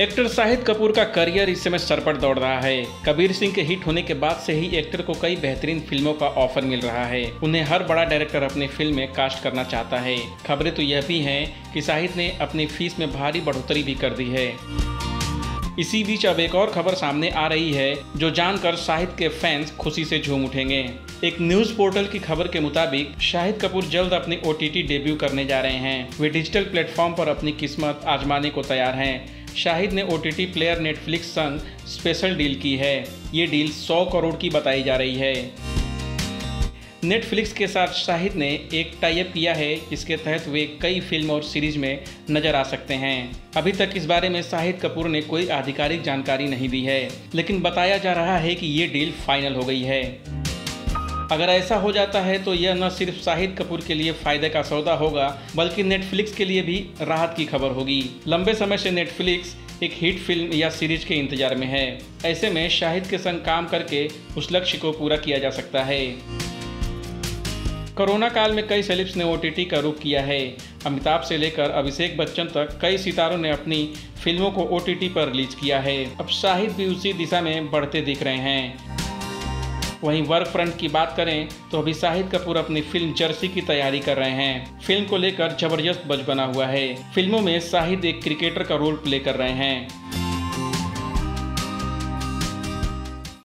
Actor Shahid Kapoor का career इस समय सर पर दौड़ रहा है। कबीर सिंह के हिट होने के बाद से ही एक्टर को कई बेहतरीन फिल्मों का ऑफर मिल रहा है। उन्हें हर बड़ा डायरेक्टर अपनी फिल्म में कास्ट करना चाहता है। खबरें तो यह भी हैं कि शाहिद ने अपनी फीस में भारी बढ़ोतरी भी कर दी है। इसी बीच अब एक और खबर सामने आ रही है जो जानकर शाहिद के फैंस खुशी से झूम उठेंगे। एक न्यूज पोर्टल की खबर के मुताबिक शाहिद कपूर जल्द अपने OTT डेब्यू करने जा रहे हैं। वे डिजिटल प्लेटफॉर्म पर अपनी किस्मत आजमाने को तैयार हैं। शाहिद ने OTT प्लेयर नेटफ्लिक्स संग स्पेशल डील की है। ये डील 100 करोड़ की बताई जा रही है। नेटफ्लिक्स के साथ शाहिद ने एक टाई अप किया है, जिसके तहत वे कई फिल्म और सीरीज में नजर आ सकते हैं। अभी तक इस बारे में शाहिद कपूर ने कोई आधिकारिक जानकारी नहीं दी है, लेकिन बताया जा रहा है कि ये डील फाइनल हो गई है। अगर ऐसा हो जाता है तो यह न सिर्फ शाहिद कपूर के लिए फायदे का सौदा होगा, बल्कि नेटफ्लिक्स के लिए भी राहत की खबर होगी। लंबे समय से नेटफ्लिक्स एक हिट फिल्म या सीरीज के इंतजार में है। ऐसे में शाहिद के संग काम करके उस लक्ष्य को पूरा किया जा सकता है। कोरोना काल में कई सेलिब्स ने OTT का रुख किया है। अमिताभ से लेकर अभिषेक बच्चन तक कई सितारों ने अपनी फिल्मों को OTT पर रिलीज किया है। अब शाहिद भी उसी दिशा में बढ़ते दिख रहे हैं। वहीं वर्क फ्रंट की बात करें तो अभी शाहिद कपूर अपनी फिल्म जर्सी की तैयारी कर रहे हैं। फिल्म को लेकर जबरदस्त बज बना हुआ है। फिल्मों में शाहिद एक क्रिकेटर का रोल प्ले कर रहे हैं।